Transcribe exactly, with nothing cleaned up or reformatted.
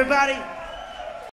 everybody.